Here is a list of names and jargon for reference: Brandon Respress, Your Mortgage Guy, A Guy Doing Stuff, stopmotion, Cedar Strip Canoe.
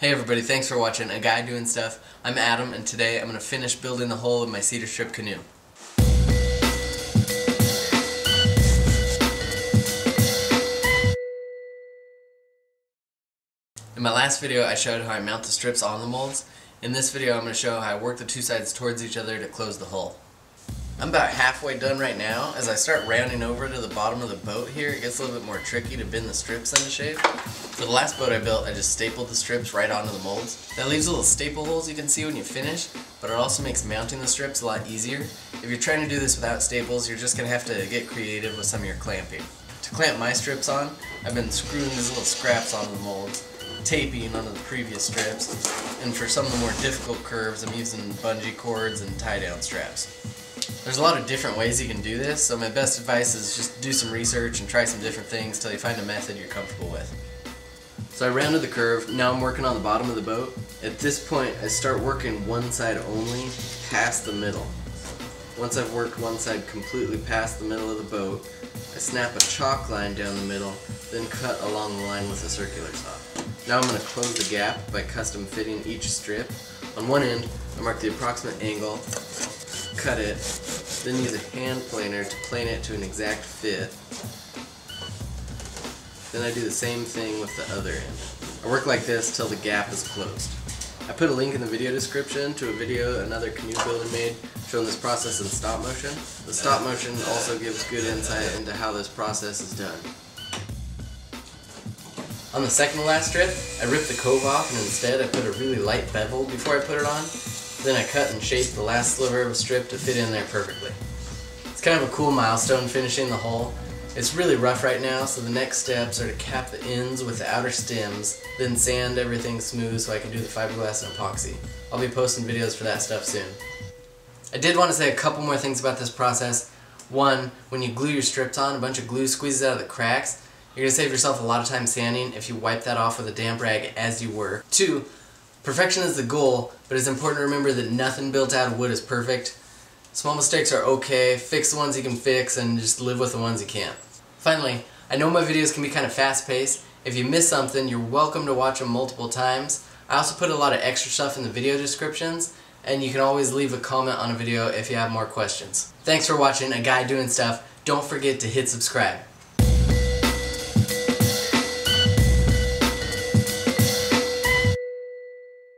Hey everybody, thanks for watching A Guy Doing Stuff. I'm Adam and today I'm going to finish building the hull of my Cedar Strip Canoe. In my last video I showed how I mount the strips on the molds. In this video I'm going to show how I work the two sides towards each other to close the hull. I'm about halfway done right now. As I start rounding over to the bottom of the boat here, it gets a little bit more tricky to bend the strips into shape. For the last boat I built, I just stapled the strips right onto the molds. That leaves little staple holes you can see when you finish, but it also makes mounting the strips a lot easier. If you're trying to do this without staples, you're just going to have to get creative with some of your clamping. To clamp my strips on, I've been screwing these little scraps onto the molds, taping onto the previous strips, and for some of the more difficult curves, I'm using bungee cords and tie-down straps. There's a lot of different ways you can do this, so my best advice is just do some research and try some different things till you find a method you're comfortable with. So I rounded the curve, now I'm working on the bottom of the boat. At this point, I start working one side only, past the middle. Once I've worked one side completely past the middle of the boat, I snap a chalk line down the middle, then cut along the line with a circular saw. Now I'm going to close the gap by custom fitting each strip. On one end, I mark the approximate angle, cut it, then use a hand planer to plane it to an exact fit. Then I do the same thing with the other end. I work like this till the gap is closed. I put a link in the video description to a video another canoe builder made showing this process in stop motion. The stop motion also gives good insight into how this process is done. On the second to last strip, I ripped the cove off and instead I put a really light bevel before I put it on. Then I cut and shaped the last sliver of a strip to fit in there perfectly. It's kind of a cool milestone finishing the hull. It's really rough right now, so the next steps are to cap the ends with the outer stems, then sand everything smooth so I can do the fiberglass and epoxy. I'll be posting videos for that stuff soon. I did want to say a couple more things about this process. One, when you glue your strips on, a bunch of glue squeezes out of the cracks. You're going to save yourself a lot of time sanding if you wipe that off with a damp rag as you work. Two, perfection is the goal, but it's important to remember that nothing built out of wood is perfect. Small mistakes are okay, fix the ones you can fix, and just live with the ones you can't. Finally, I know my videos can be kind of fast-paced. If you miss something, you're welcome to watch them multiple times. I also put a lot of extra stuff in the video descriptions, and you can always leave a comment on a video if you have more questions. Thanks for watching A Guy Doing Stuff. Don't forget to hit subscribe.